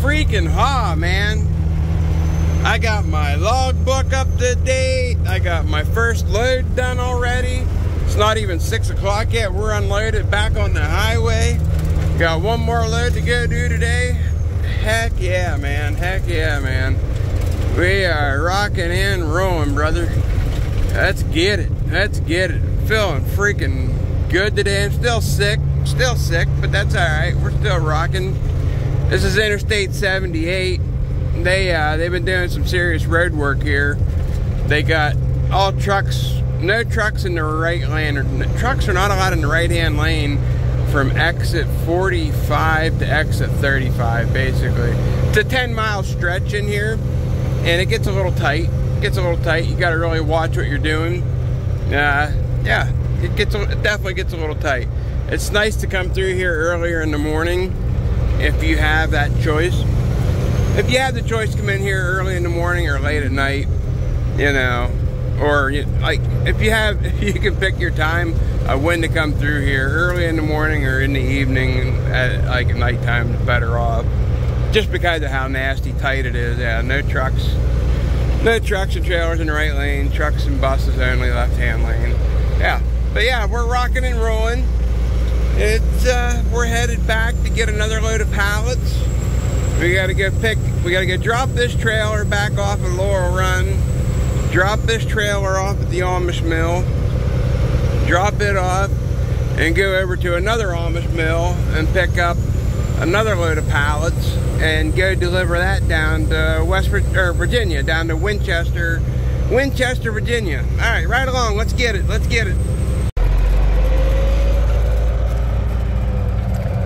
freaking haw, man. I got my logbook up to date. I got my first load done already. It's not even 6 o'clock yet. We're unloaded back on the highway. Got one more load to go do today. Heck yeah, man. Heck yeah, man. We are rocking and rolling, brother. Let's get it. Let's get it. Feeling freaking good today. I'm still sick. But that's all right. We're still rocking. This is Interstate 78. They've been doing some serious road work here. They got all trucks, no trucks in the right lane. Trucks are not allowed in the right-hand lane from exit 45 to exit 35, basically. It's a 10-mile stretch in here, and it gets a little tight. It gets a little tight. You got to really watch what you're doing. Yeah, it definitely gets a little tight. It's nice to come through here earlier in the morning if you have that choice. If you have the choice to come in here early in the morning or late at night, you know, or like you can pick your time of when to come through here, early in the morning or in the evening, at, like at nighttime is better off, just because of how nasty tight it is. Yeah, no trucks and trailers in the right lane, trucks and buses only left-hand lane. Yeah, but yeah, we're rocking and rolling. It's we're headed back to get another load of pallets. We gotta go drop this trailer back off at Laurel Run, drop this trailer off at the Amish Mill, drop it off, and go over to another Amish Mill and pick up another load of pallets and go deliver that down to Virginia, down to Winchester, Virginia. All right, right along, let's get it,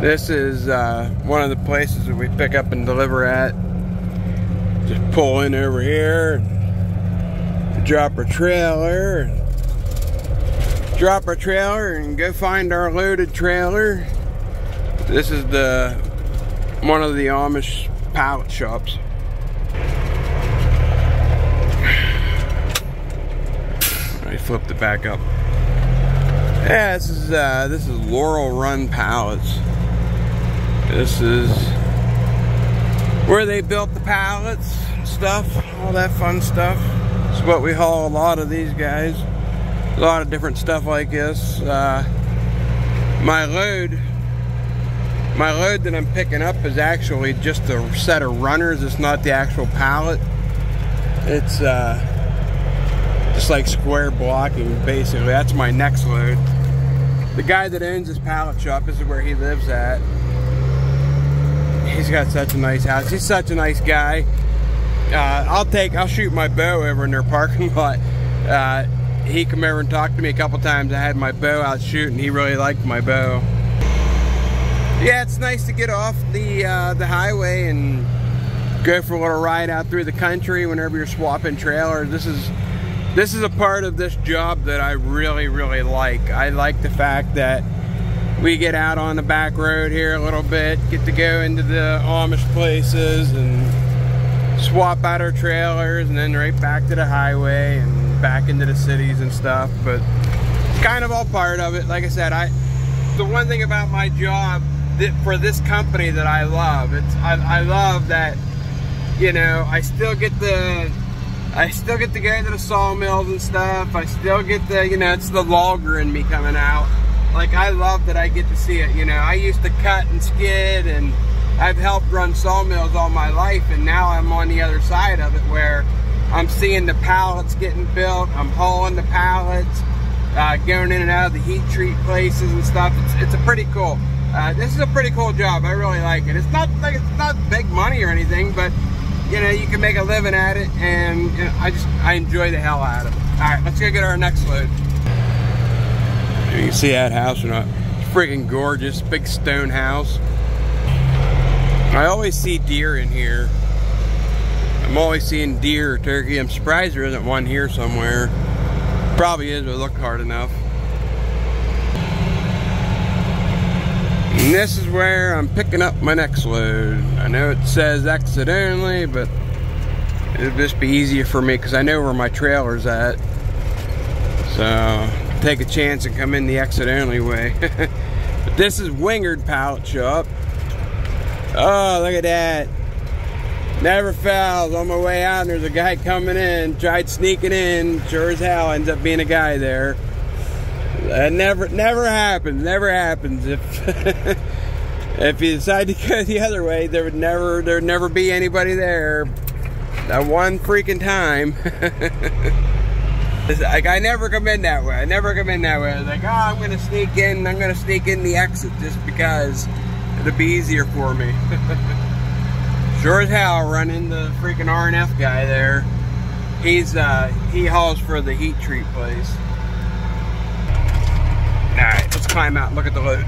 This is one of the places that we pick up and deliver at. Just pull in over here, and drop our trailer, and go find our loaded trailer. This is one of the Amish pallet shops. I flipped it back up. Yeah, this is Laurel Run Pallets. This is where they built the pallets, stuff, all that fun stuff. It's what we haul a lot of these guys. A lot of different stuff like this. My load that I'm picking up is actually just a set of runners. It's not the actual pallet. It's just like square blocking, basically. That's my next load. The guy that owns this pallet shop, this is where he lives at. He's got such a nice house. He's such a nice guy. I'll shoot my bow over in their parking lot. He came over and talked to me a couple times. I had my bow out shooting. He really liked my bow. Yeah, it's nice to get off the highway and go for a little ride out through the country whenever you're swapping trailers. This is a part of this job that I really, really like. I like the fact that we get out on the back road here a little bit, get to go into the Amish places and swap out our trailers and then right back to the highway and back into the cities and stuff, but it's kind of all part of it. Like I said, the one thing about my job for this company that I love, I love that, you know, I still get to go into the sawmills and stuff. I still get the, you know, it's the logger in me coming out. Like, I love that I get to see it, you know. I used to cut and skid, and I've helped run sawmills all my life, and now I'm on the other side of it where I'm seeing the pallets getting built, I'm hauling the pallets, going in and out of the heat treat places and stuff. It's a pretty cool, this is a pretty cool job. I really like it. It's not like, it's not big money or anything, but, you know, you can make a living at it, and you know, I enjoy the hell out of it. All right, let's go get our next load. You can see that house or not. It's freaking gorgeous, big stone house. I always see deer in here. I'm always seeing deer or turkey. I'm surprised there isn't one here somewhere. Probably is, but looked hard enough. And this is where I'm picking up my next load. I know it says exit only, but it'll just be easier for me because I know where my trailer's at. So take a chance and come in the exit only way. But this is Wingard Pallet Shop. Oh, look at that. Never fails. On my way out, and there's a guy coming in, tried sneaking in, sure as hell ends up being a guy there. That never happens. Never happens. If if you decide to go the other way, there'd never be anybody there. That one freaking time. It's like, I never come in that way. I never come in that way. I was like, oh, I'm gonna sneak in. I'm gonna sneak in the exit just because it'll be easier for me. Sure as hell, I'll run into the freaking RNF guy there. He's he hauls for the heat treat place. All right, let's climb out and look at the load.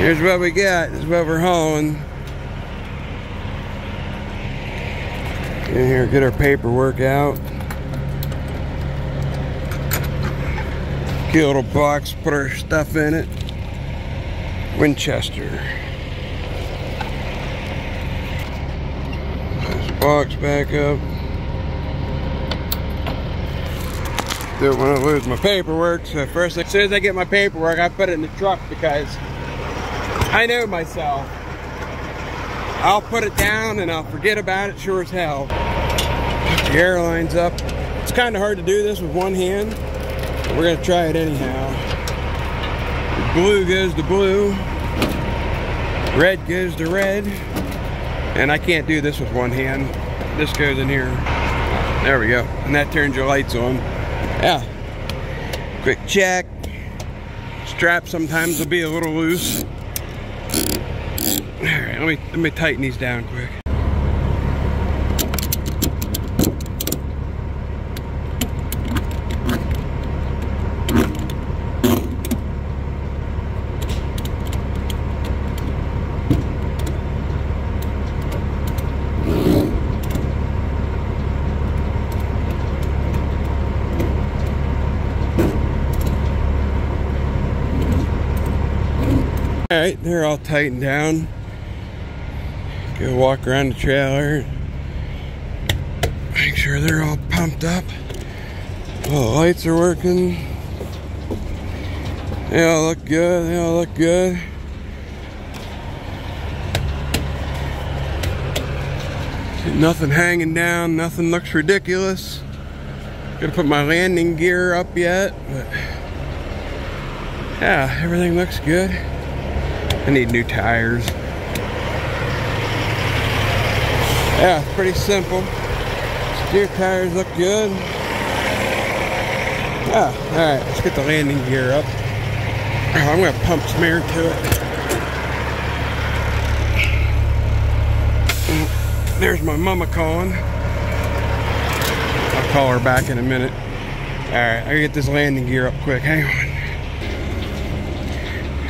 Here's what we got. This is what we're hauling. Get in here, get our paperwork out. Get a little box, put our stuff in it. Winchester. Put the box back up. Don't want to lose my paperwork, so first, as soon as I get my paperwork, I put it in the truck because I know myself. I'll put it down and I'll forget about it, sure as hell. The air line's up. It's kind of hard to do this with one hand, but we're gonna try it anyhow. The blue goes to blue, red goes to red, and I can't do this with one hand. This goes in here. There we go, and that turns your lights on. Yeah, quick check. Strap sometimes will be a little loose. All right, let me tighten these down quick. All right, they're all tightened down. Go walk around the trailer. Make sure they're all pumped up. All the lights are working. They all look good, they all look good. Nothing hanging down, nothing looks ridiculous. Gotta put my landing gear up yet, but yeah, everything looks good. I need new tires. Yeah, pretty simple. Steer tires look good. Yeah, alright, let's get the landing gear up. Oh, I'm going to pump some air to it. There's my mama calling. I'll call her back in a minute. Alright, I gotta get this landing gear up quick. Hang on.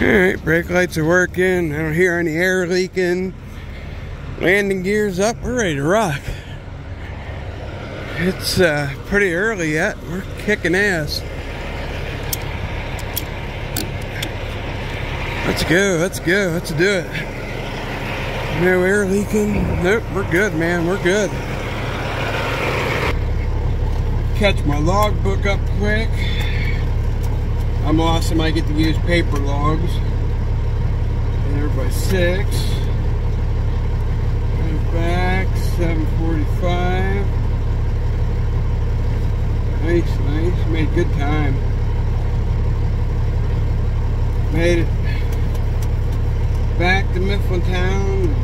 Alright, brake lights are working. I don't hear any air leaking. Landing gear's up. We're ready to rock. It's pretty early yet. We're kicking ass. Let's go. Let's go. Let's do it. No air leaking. Nope. We're good, man. We're good. Catch my logbook up quick. I'm awesome, I get to use paper logs. And everybody's 6. Right back, 7:45. Nice, nice, made good time. Made it back to Mifflintown.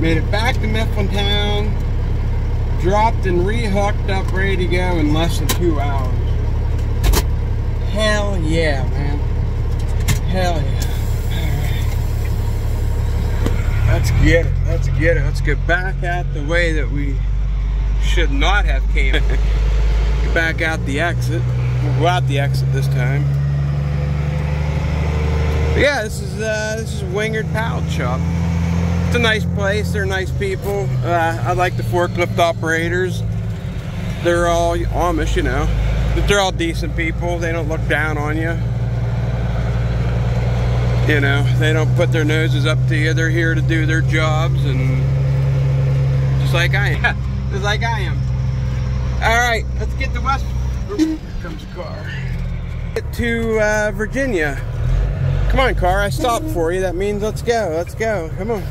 Made it back to Mifflintown. Dropped and re-hooked up, ready to go in less than 2 hours. Hell yeah, man. Hell yeah. All right. Let's get it. Let's get it. Let's get back out the way that we should not have came. Get back out the exit. We'll go out the exit this time. But yeah, this is Wingard Pallet Shop. It's a nice place. They're nice people. I like the forklift operators. They're all Amish, you know. But they're all decent people. They don't look down on you. You know, they don't put their noses up to you. They're here to do their jobs, and just like I am. All right, let's get the west. Ooh, here comes a car. Get to Virginia. Come on, car, I stopped for you. That means let's go, come on.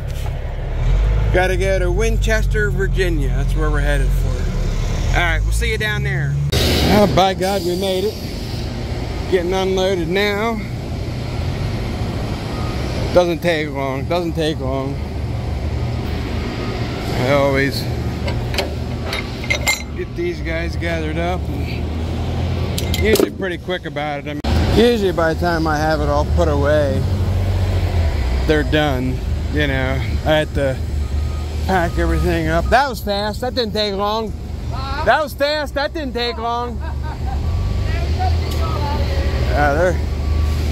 Gotta go to Winchester, Virginia. That's where we're headed for. All right, we'll see you down there. Oh, by God, we made it. Getting unloaded now. Doesn't take long, I always get these guys gathered up. And usually pretty quick about it. I mean, usually by the time I have it all put away, they're done. You know, I had to pack everything up. That was fast, that didn't take long. That was fast, that didn't take long.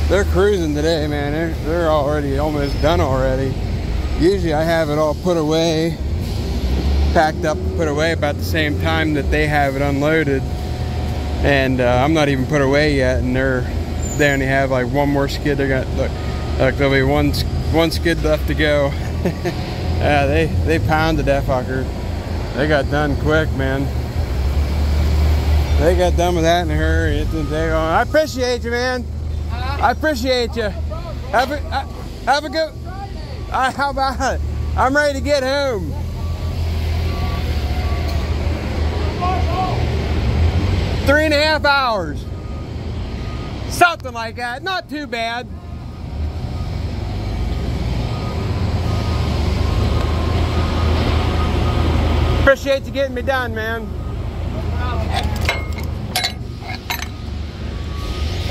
They're cruising today, man. They're already almost done already. Usually I have it all put away, packed up and put away about the same time that they have it unloaded. And I'm not even put away yet, and they only have like one more skid. They got, look, there'll be one skid left to go. They pounded that fucker. They got done quick, man. They got done with that in a hurry. It didn't take long. I appreciate you, man. I appreciate you. Have a good... how about it? I'm ready to get home. Three and a half hours. Something like that. Not too bad. Appreciate you getting me done, man.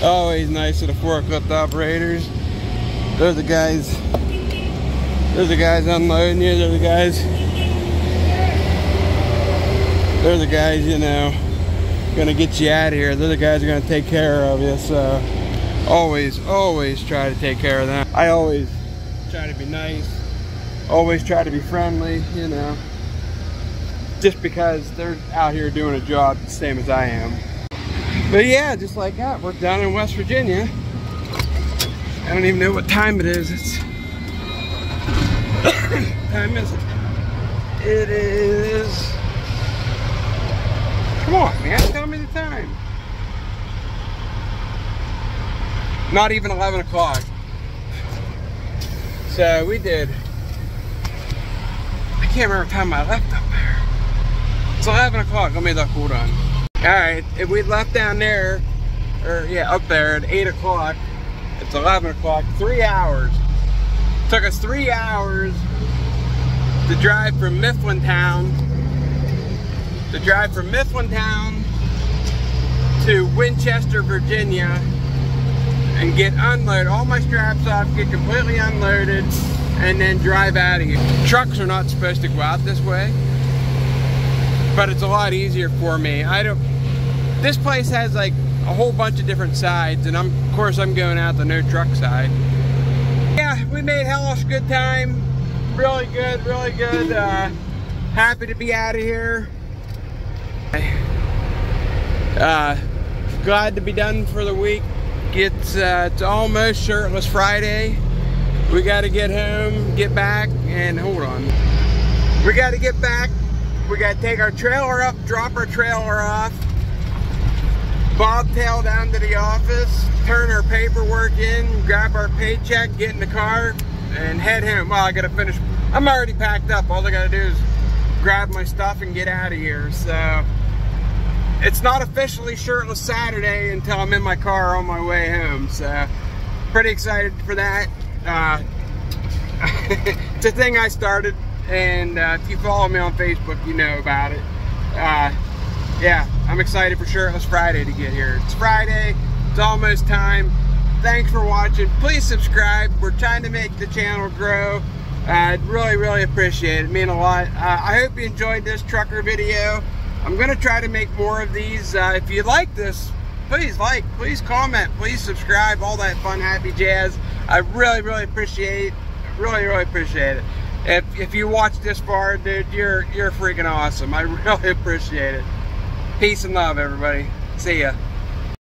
Always nice to the forklift operators. Those are the guys. Those are the guys unloading you. Those are the guys. They're the guys, you know, gonna get you out of here. They're the guys who are gonna take care of you. So always try to take care of them. I always try to be nice. Always try to be friendly. You know. Just because they're out here doing a job the same as I am. But yeah, just like that, we're down in West Virginia. I don't even know what time it is. It's what time is it? It is... Come on, man, tell me the time. Not even 11 o'clock. So we did... I can't remember the time I left up there. It's 11 o'clock. Let me look. Hold on. All right. If we left down there, or yeah, up there at 8 o'clock, it's 11 o'clock. 3 hours. It took us 3 hours to drive from Mifflintown. To drive from Mifflintown to Winchester, Virginia, and get unloaded. All my straps off, get completely unloaded, and then drive out of here. Trucks are not supposed to go out this way. But it's a lot easier for me. I don't, this place has like a whole bunch of different sides, and of course I'm going out the no truck side. Yeah, we made hellish good time. Really good, happy to be out of here. Glad to be done for the week. It's almost shirtless Friday. We gotta get home, get back, and hold on. We gotta get back. We gotta take our trailer up, drop our trailer off, bobtail down to the office, turn our paperwork in, grab our paycheck, get in the car, and head home. Well, I gotta finish. I'm already packed up. All I gotta do is grab my stuff and get out of here. So it's not officially shirtless Saturday until I'm in my car on my way home. So pretty excited for that. It's a thing I started. And if you follow me on Facebook, you know about it. Yeah, I'm excited for Shirtless Friday to get here. It's Friday, it's almost time. Thanks for watching. Please subscribe. We're trying to make the channel grow. I'd really appreciate it. It means a lot. I hope you enjoyed this trucker video. I'm gonna try to make more of these. If you like this, please like, please comment, please subscribe, all that fun, happy jazz. I really appreciate, really appreciate it. If you watch this far, dude, you're freaking awesome. I really appreciate it. Peace and love, everybody. See ya.